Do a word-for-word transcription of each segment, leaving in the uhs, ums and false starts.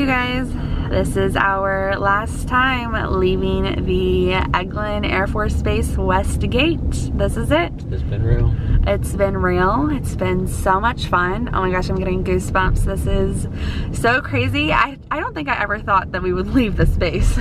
you guys. This is our last time leaving the Eglin Air Force Base West Gate. This is it. It's been real. It's been real. It's been so much fun. Oh my gosh, I'm getting goosebumps. This is so crazy. I, I don't think I ever thought that we would leave this base.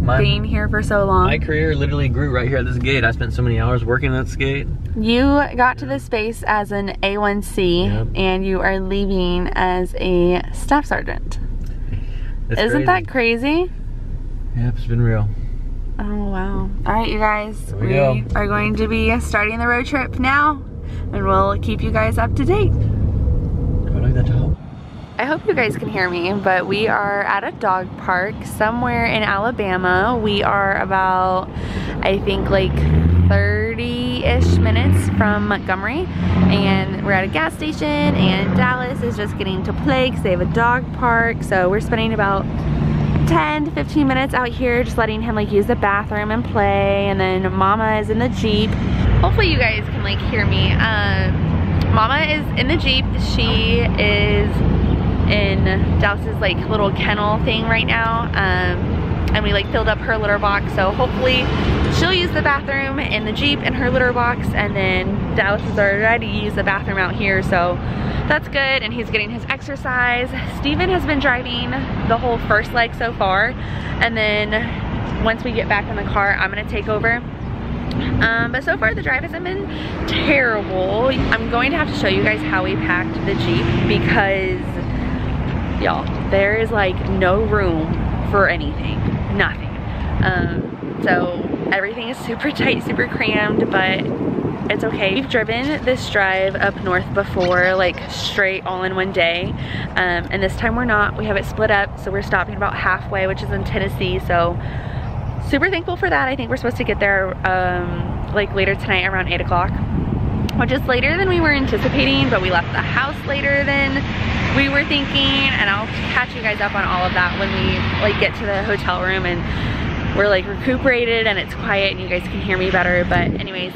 My, being here for so long. My career literally grew right here at this gate. I spent so many hours working at this gate. You got to this base as an A one C, yep. And you are leaving as a staff sergeant. That's Isn't crazy. that crazy? Yep, it's been real. Oh, wow. All right, you guys. Here we we go. are going to be starting the road trip now, and we'll keep you guys up to date. Go to the top. I hope you guys can hear me, but we are at a dog park somewhere in Alabama. We are about, I think, like thirty-ish minutes from Montgomery, and we're at a gas station, and Dallas is just getting to play because they have a dog park, so we're spending about ten to fifteen minutes out here just letting him like use the bathroom and play, and then Mama is in the Jeep. Hopefully you guys can like hear me. Um, Mama is in the Jeep. She is in Dallas's like little kennel thing right now, um, and we like filled up her litter box, so hopefully she'll use the bathroom in the Jeep and her litter box, and then Dallas is already use the bathroom out here, so that's good, and he's getting his exercise. Steven has been driving the whole first leg so far, and then once we get back in the car, I'm gonna take over. Um, but so far the drive hasn't been terrible. I'm going to have to show you guys how we packed the Jeep, because y'all, there is like no room for anything, nothing. Um, so everything is super tight, super crammed, but it's okay. We've driven this drive up north before, like straight all in one day, um, and this time we're not. We have it split up, so we're stopping about halfway, which is in Tennessee, so super thankful for that. I think we're supposed to get there um, like later tonight around eight o'clock, which is later than we were anticipating, but we left the house later than we were thinking, and I'll catch you guys up on all of that when we like get to the hotel room and we're like recuperated and it's quiet and you guys can hear me better. But anyways,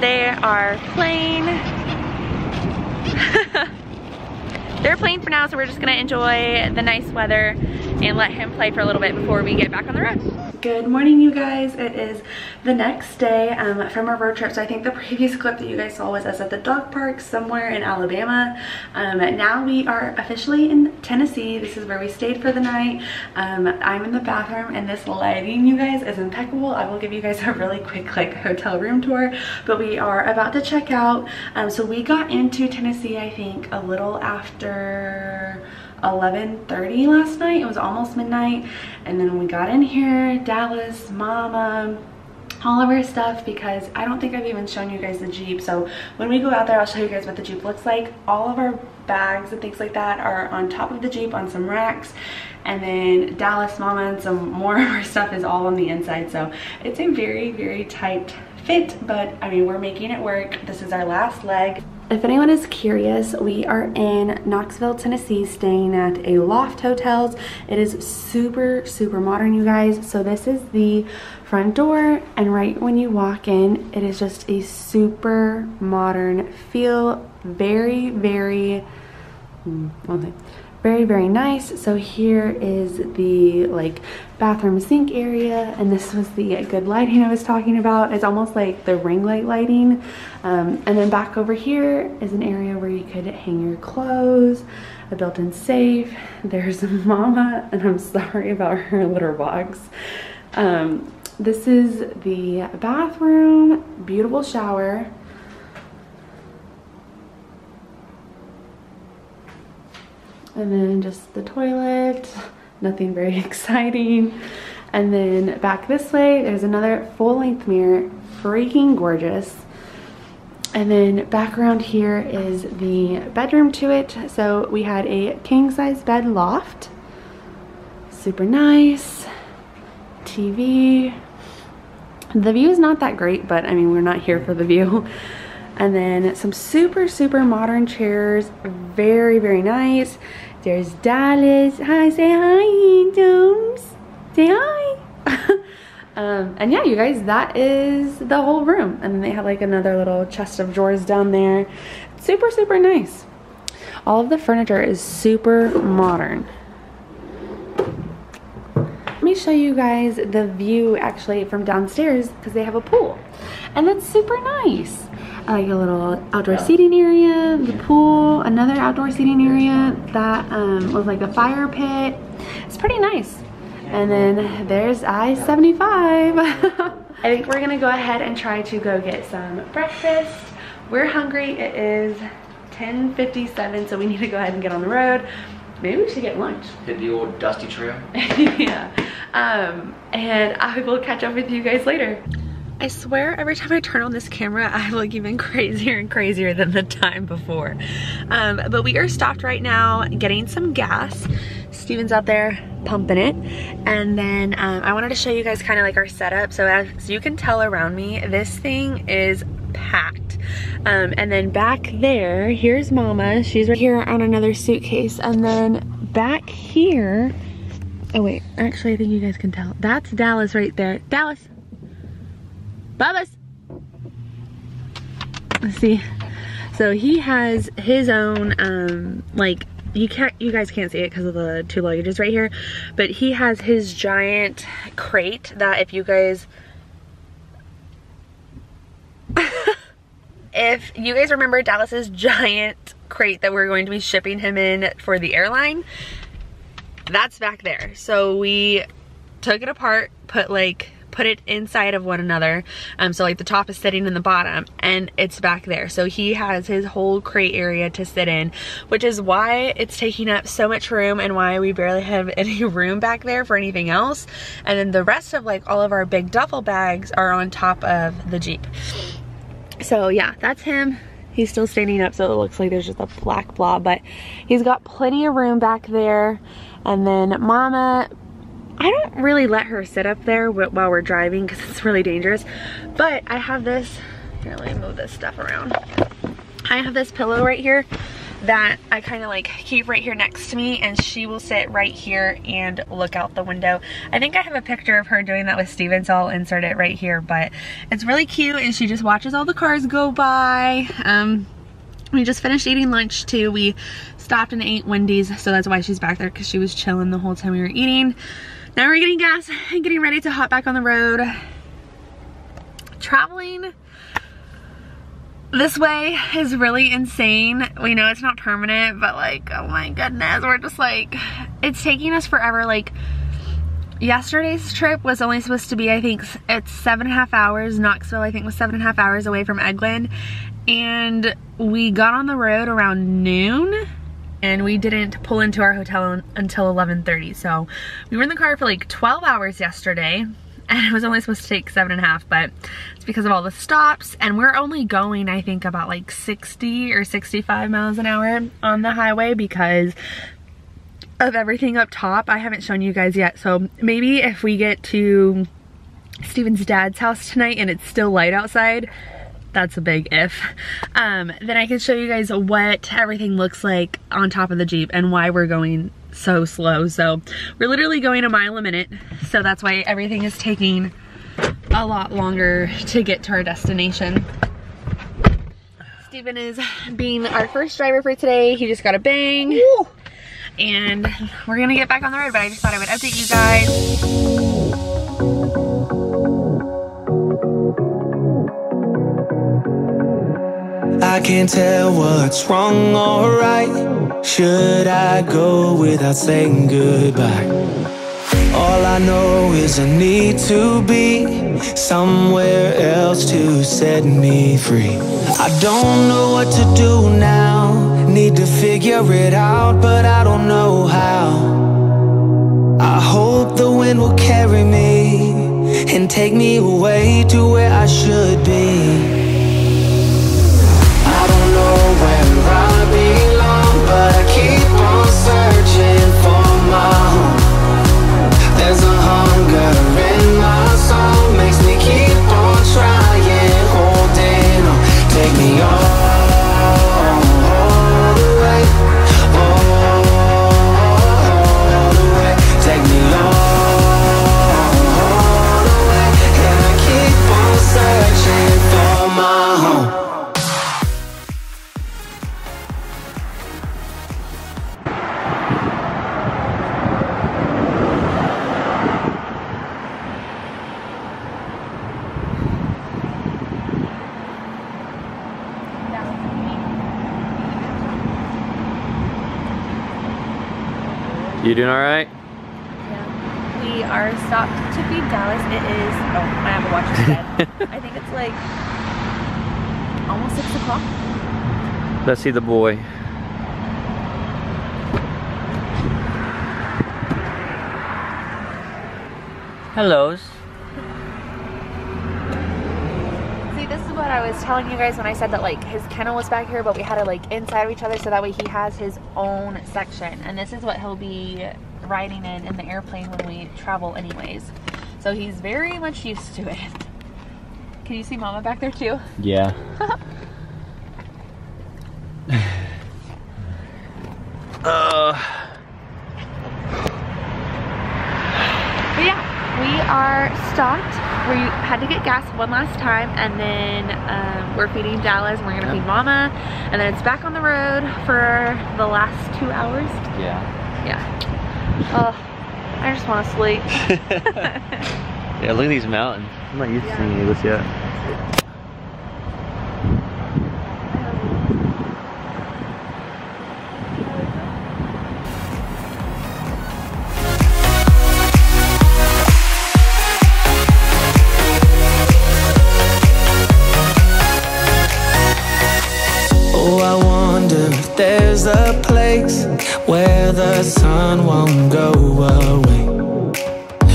they are playing. They're playing for now, so we're just gonna enjoy the nice weather and let him play for a little bit before we get back on the road. Good morning, you guys. It is the next day um, from our road trip. So I think the previous clip that you guys saw was us at the dog park somewhere in Alabama. Um, now we are officially in Tennessee. This is where we stayed for the night. Um, I'm in the bathroom, and this lighting, you guys, is impeccable. I will give you guys a really quick like hotel room tour, but we are about to check out. Um, so we got into Tennessee, I think, a little after eleven thirty last night. It was almost midnight, and then we got in here, Dallas, Mama, all of our stuff, because I don't think I've even shown you guys the Jeep. So when we go out there, I'll show you guys what the Jeep looks like. All of our bags and things like that are on top of the Jeep on some racks, and then Dallas, Mama, and some more of our stuff is all on the inside. So it's a very, very tight fit, but I mean, we're making it work. This is our last leg. If anyone is curious, we are in Knoxville, Tennessee, staying at a Loft Hotels. It is super, super modern, you guys. So this is the front door, and right when you walk in, it is just a super modern feel. Very, very, one thing. Very, very nice. So here is the like bathroom sink area, and this was the good lighting I was talking about. It's almost like the ring light lighting. Um, and then back over here is an area where you could hang your clothes, a built-in safe. There's Mama, and I'm sorry about her litter box. Um, this is the bathroom, beautiful shower. And then just the toilet, nothing very exciting. And then back this way, there's another full-length mirror, freaking gorgeous. And then back around here is the bedroom to it. So we had a king-size bed loft, super nice, T V. The view is not that great, but I mean, we're not here for the view. And then some super, super modern chairs. Very, very nice. There's Dallas. Hi, say hi, Domes. Say hi. um, and yeah, you guys, that is the whole room. And then they have like another little chest of drawers down there. Super, super nice. All of the furniture is super modern. Let me show you guys the view actually from downstairs, because they have a pool and that's super nice. I like a little outdoor seating area, the pool, another outdoor seating area that um, was like a fire pit. It's pretty nice. And then there's I seventy-five. I think we're gonna go ahead and try to go get some breakfast. We're hungry. It is ten fifty-seven, so we need to go ahead and get on the road. Maybe we should get lunch. Hit the old dusty trail. Yeah. Um, and I will catch up with you guys later. I swear every time I turn on this camera, I look even crazier and crazier than the time before. Um, but we are stopped right now getting some gas. Steven's out there pumping it. And then um, I wanted to show you guys kind of like our setup. So as you can tell around me, this thing is packed. Um, and then back there, here's Mama. She's right here on another suitcase. And then back here, oh wait, actually I think you guys can tell. That's Dallas right there. Dallas. Bubba's. Let's see. So he has his own, um, like, you can't, you guys can't see it because of the two luggages right here, but he has his giant crate that if you guys, if you guys remember Dallas's giant crate that we're going to be shipping him in for the airline, that's back there. So we took it apart, put like, put it inside of one another. Um, so like the top is sitting in the bottom and it's back there. So he has his whole crate area to sit in, which is why it's taking up so much room and why we barely have any room back there for anything else. And then the rest of like all of our big duffel bags are on top of the Jeep. So yeah, that's him. He's still standing up, so it looks like there's just a black blob, but he's got plenty of room back there. And then Mama, I don't really let her sit up there while we're driving because it's really dangerous, but I have this, here let me move this stuff around. I have this pillow right here that I kind of like keep right here next to me, and she will sit right here and look out the window. I think I have a picture of her doing that with Steven, so I'll insert it right here, but it's really cute and she just watches all the cars go by. Um, we just finished eating lunch too. We stopped and ate Wendy's, so that's why she's back there, because she was chilling the whole time we were eating. Now we're getting gas and getting ready to hop back on the road. Traveling this way is really insane. We know it's not permanent, but like, oh my goodness, we're just like, it's taking us forever. Like yesterday's trip was only supposed to be, I think it's seven and a half hours. Knoxville, I think, was seven and a half hours away from Eglin. And we got on the road around noon. And we didn't pull into our hotel until eleven thirty. So we were in the car for like twelve hours yesterday, and it was only supposed to take seven and a half, but it's because of all the stops. And we're only going, I think, about like sixty or sixty-five miles an hour on the highway because of everything up top. I haven't shown you guys yet. So maybe if we get to Steven's dad's house tonight and it's still light outside, that's a big if, um, then I can show you guys what everything looks like on top of the Jeep and why we're going so slow. So we're literally going a mile a minute, so that's why everything is taking a lot longer to get to our destination. Steven is being our first driver for today. He just got a bang. Ooh. And we're gonna get back on the road, but I just thought I would update you guys. I can't tell what's wrong or right. Should I go without saying goodbye? All I know is I need to be somewhere else to set me free. I don't know what to do now. Need to figure it out, but I don't know how. I hope the wind will carry me and take me away to where I should be. But I keep on searching for my home. There's a hunger in my soul, makes me keep on trying, holding on. Take me all, all the way, all, all the way. Take me all, all the way, and I keep on searching. You doing all right? Yeah. We are stopped to feed Dallas. It is, oh, I have a watch instead. I think it's like almost six o'clock. Let's see the boy. Hellos. See, this is what I was telling you guys when I said that like his kennel was back here, but we had it like inside of each other so that way he has his own section. And this is what he'll be riding in in the airplane when we travel anyways. So he's very much used to it. Can you see Mama back there too? Yeah. uh. Are stopped. We had to get gas one last time, and then um, we're feeding Dallas. And we're gonna yep. feed Mama, and then it's back on the road for the last two hours. Yeah. Yeah. Oh, I just want to sleep. Yeah, look at these mountains. I'm not used yeah. to seeing this yet. There's a place where the sun won't go away.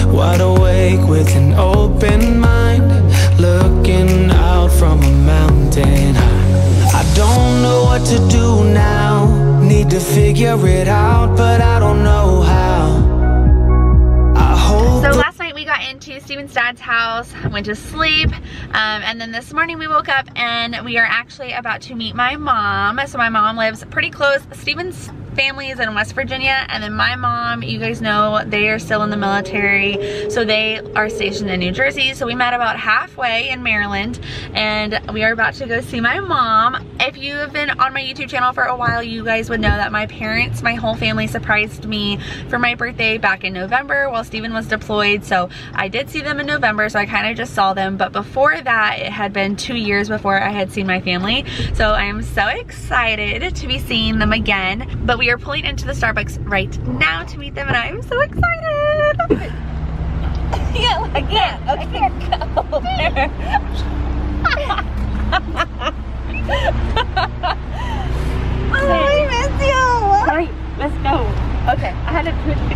Wide awake with an open mind, looking out from a mountain high. I don't know what to do now. Need to figure it out, but I don't know how. I hope. So last night we got into Steven's dad's house, went to sleep. Um, and then this morning we woke up and we are actually about to meet my mom. So my mom lives pretty close. Steven's family is in West Virginia, and then my mom, you guys know, they are still in the military, so they are stationed in New Jersey. So we met about halfway in Maryland, and we are about to go see my mom. If you have been on my YouTube channel for a while, you guys would know that my parents, my whole family, surprised me for my birthday back in November while Steven was deployed. So I did see them in November, so I kind of just saw them, but before that it had been two years before I had seen my family. So I am so excited to be seeing them again. But we We are pulling into the Starbucks right now to meet them, and I'm so excited. Yeah, like, I can't, I can't go there. Oh, I miss you. Sorry, let's go. Okay, I had a twitch.